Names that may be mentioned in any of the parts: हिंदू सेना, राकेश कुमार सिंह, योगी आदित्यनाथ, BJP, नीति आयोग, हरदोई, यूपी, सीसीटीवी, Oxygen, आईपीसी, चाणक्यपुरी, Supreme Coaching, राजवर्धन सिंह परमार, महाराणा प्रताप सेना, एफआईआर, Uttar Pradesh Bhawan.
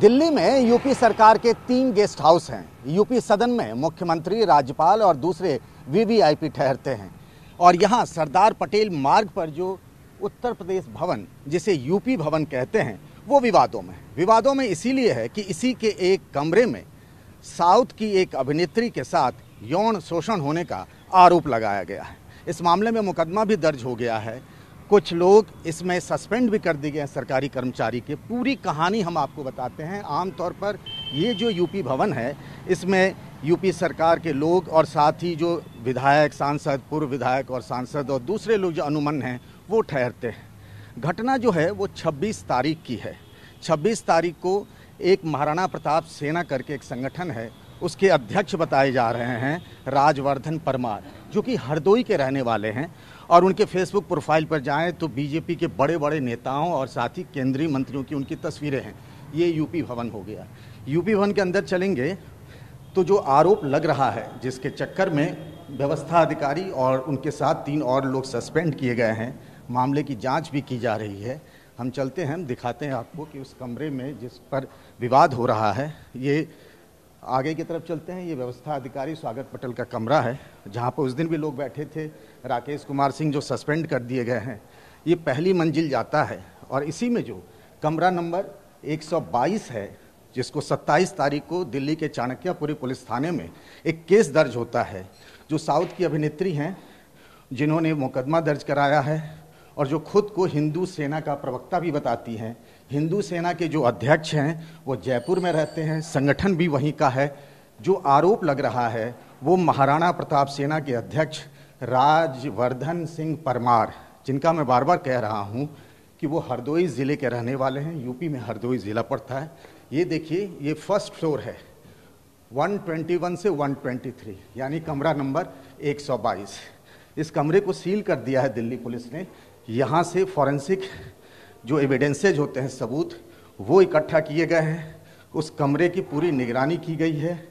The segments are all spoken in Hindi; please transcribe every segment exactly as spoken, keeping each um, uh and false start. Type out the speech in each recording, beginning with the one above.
दिल्ली में यूपी सरकार के तीन गेस्ट हाउस हैं। यूपी सदन में मुख्यमंत्री, राज्यपाल और दूसरे वीवीआईपी ठहरते हैं और यहाँ सरदार पटेल मार्ग पर जो उत्तर प्रदेश भवन, जिसे यूपी भवन कहते हैं, वो विवादों में विवादों में इसीलिए है कि इसी के एक कमरे में साउथ की एक अभिनेत्री के साथ यौन शोषण होने का आरोप लगाया गया है। इस मामले में मुकदमा भी दर्ज हो गया है। कुछ लोग इसमें सस्पेंड भी कर दिए गए हैं, सरकारी कर्मचारी के। पूरी कहानी हम आपको बताते हैं। आमतौर पर ये जो यूपी भवन है, इसमें यूपी सरकार के लोग और साथ ही जो विधायक, सांसद, पूर्व विधायक और सांसद और दूसरे लोग जो अनुमन हैं वो ठहरते हैं। घटना जो है वो छब्बीस तारीख की है। छब्बीस तारीख को एक महाराणा प्रताप सेना करके एक संगठन है, उसके अध्यक्ष बताए जा रहे हैं राजवर्धन परमार, जो कि हरदोई के रहने वाले हैं। और उनके फेसबुक प्रोफाइल पर जाएं तो बीजेपी के बड़े बड़े नेताओं और साथ ही केंद्रीय मंत्रियों की उनकी तस्वीरें हैं। ये यूपी भवन हो गया। यूपी भवन के अंदर चलेंगे तो जो आरोप लग रहा है, जिसके चक्कर में व्यवस्था अधिकारी और उनके साथ तीन और लोग सस्पेंड किए गए हैं, मामले की जाँच भी की जा रही है। हम चलते हैं, हम दिखाते हैं आपको कि उस कमरे में जिस पर विवाद हो रहा है, ये आगे की तरफ चलते हैं। ये व्यवस्था अधिकारी स्वागत पटल का कमरा है, जहाँ पर उस दिन भी लोग बैठे थे। राकेश कुमार सिंह जो सस्पेंड कर दिए गए हैं, ये पहली मंजिल जाता है और इसी में जो कमरा नंबर एक सौ बाईस है, जिसको सत्ताईस तारीख को दिल्ली के चाणक्यपुरी पुलिस थाने में एक केस दर्ज होता है। जो साउथ की अभिनेत्री हैं, जिन्होंने मुकदमा दर्ज कराया है और जो खुद को हिंदू सेना का प्रवक्ता भी बताती हैं। हिंदू सेना के जो अध्यक्ष हैं वो जयपुर में रहते हैं, संगठन भी वहीं का है। जो आरोप लग रहा है वो महाराणा प्रताप सेना के अध्यक्ष राजवर्धन सिंह परमार, जिनका मैं बार बार कह रहा हूँ कि वो हरदोई ज़िले के रहने वाले हैं। यूपी में हरदोई ज़िला पड़ता है। ये देखिए, ये फर्स्ट फ्लोर है, एक सौ इक्कीस से एक सौ तेईस, यानी कमरा नंबर एक सौ बाईस। इस कमरे को सील कर दिया है दिल्ली पुलिस ने। यहाँ से फॉरेंसिक जो एविडेंसेज होते हैं, सबूत, वो इकट्ठा किए गए हैं। उस कमरे की पूरी निगरानी की गई है।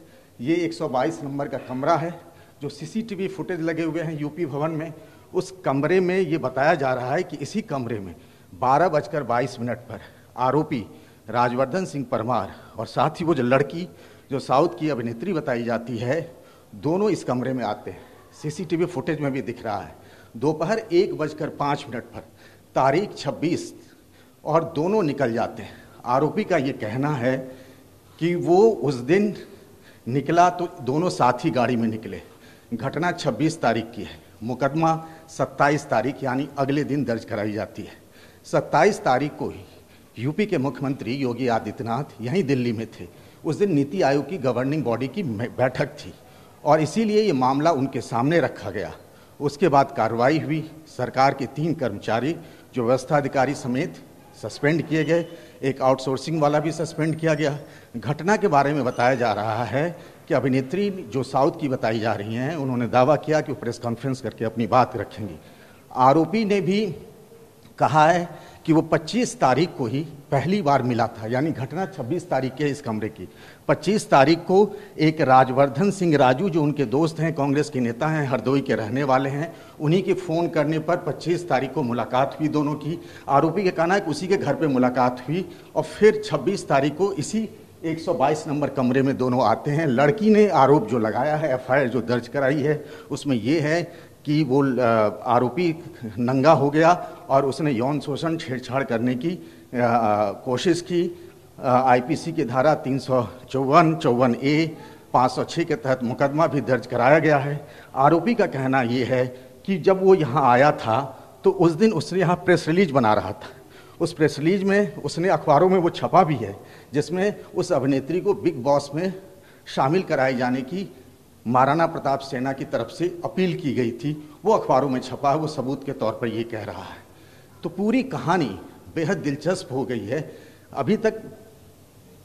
ये एक सौ बाईस नंबर का कमरा है। जो सीसीटीवी फुटेज लगे हुए हैं यूपी भवन में, उस कमरे में ये बताया जा रहा है कि इसी कमरे में बारह बजकर बाईस मिनट पर आरोपी राजवर्धन सिंह परमार और साथ ही वो जो लड़की जो साउथ की अभिनेत्री बताई जाती है, दोनों इस कमरे में आते हैं। सीसीटीवी फुटेज में भी दिख रहा है। दोपहर एक बजकर पाँच मिनट पर तारीख छब्बीस, और दोनों निकल जाते हैं। आरोपी का ये कहना है कि वो उस दिन निकला तो दोनों साथ ही गाड़ी में निकले। घटना छब्बीस तारीख की है। मुकदमा सत्ताईस तारीख यानी अगले दिन दर्ज कराई जाती है। सत्ताईस तारीख को ही यूपी के मुख्यमंत्री योगी आदित्यनाथ यहीं दिल्ली में थे। उस दिन नीति आयोग की गवर्निंग बॉडी की बैठक थी और इसीलिए ये मामला उनके सामने रखा गया। उसके बाद कार्रवाई हुई। सरकार के तीन कर्मचारी जो व्यवस्था अधिकारी समेत सस्पेंड किए गए, एक आउटसोर्सिंग वाला भी सस्पेंड किया गया। घटना के बारे में बताया जा रहा है कि अभिनेत्री जो साउथ की बताई जा रही हैं, उन्होंने दावा किया कि वो प्रेस कॉन्फ्रेंस करके अपनी बात रखेंगी। आरोपी ने भी कहा है कि वो पच्चीस तारीख को ही पहली बार मिला था, यानी घटना छब्बीस तारीख के इस कमरे की। पच्चीस तारीख को एक राजवर्धन सिंह राजू जो उनके दोस्त हैं, कांग्रेस के नेता हैं, हरदोई के रहने वाले हैं, उन्हीं के फ़ोन करने पर पच्चीस तारीख को मुलाकात हुई दोनों की। आरोपी का कहना है कि उसी के घर पे मुलाकात हुई और फिर छब्बीस तारीख को इसी एक सौ बाईस नंबर कमरे में दोनों आते हैं। लड़की ने आरोप जो लगाया है, एफआईआर जो दर्ज कराई है, उसमें ये है कि वो आरोपी नंगा हो गया और उसने यौन शोषण, छेड़छाड़ करने की आ, कोशिश की। आईपीसी की धारा तीन सौ चौवन चौवन ए पाँच सौ छः के तहत मुकदमा भी दर्ज कराया गया है। आरोपी का कहना ये है कि जब वो यहाँ आया था तो उस दिन उसने यहाँ प्रेस रिलीज बना रहा था। उस प्रेस रिलीज में उसने, अखबारों में वो छपा भी है, जिसमें उस अभिनेत्री को बिग बॉस में शामिल कराए जाने की महाराणा प्रताप सेना की तरफ से अपील की गई थी। वो अखबारों में छपा है, वो सबूत के तौर पर ये कह रहा है। तो पूरी कहानी बेहद दिलचस्प हो गई है। अभी तक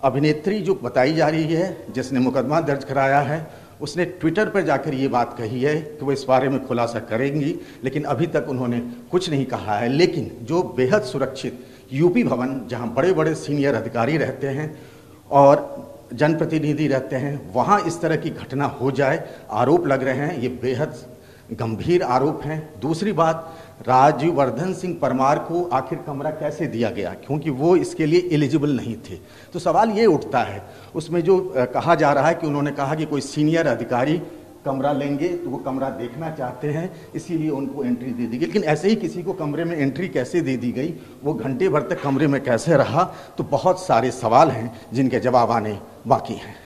अभिनेत्री जो बताई जा रही है, जिसने मुकदमा दर्ज कराया है, उसने ट्विटर पर जाकर ये बात कही है कि वो इस बारे में खुलासा करेंगी, लेकिन अभी तक उन्होंने कुछ नहीं कहा है। लेकिन जो बेहद सुरक्षित यूपी भवन, जहाँ बड़े बड़े सीनियर अधिकारी रहते हैं और जनप्रतिनिधि रहते हैं, वहाँ इस तरह की घटना हो जाए, आरोप लग रहे हैं, ये बेहद गंभीर आरोप हैं। दूसरी बात, राजवर्धन सिंह परमार को आखिर कमरा कैसे दिया गया, क्योंकि वो इसके लिए एलिजिबल नहीं थे। तो सवाल ये उठता है, उसमें जो कहा जा रहा है कि उन्होंने कहा कि कोई सीनियर अधिकारी कमरा लेंगे तो वो कमरा देखना चाहते हैं, इसीलिए उनको एंट्री दे दी गई। लेकिन ऐसे ही किसी को कमरे में एंट्री कैसे दे दी गई, वो घंटे भर तक कमरे में कैसे रहा, तो बहुत सारे सवाल हैं जिनके जवाब आने बाकी हैं।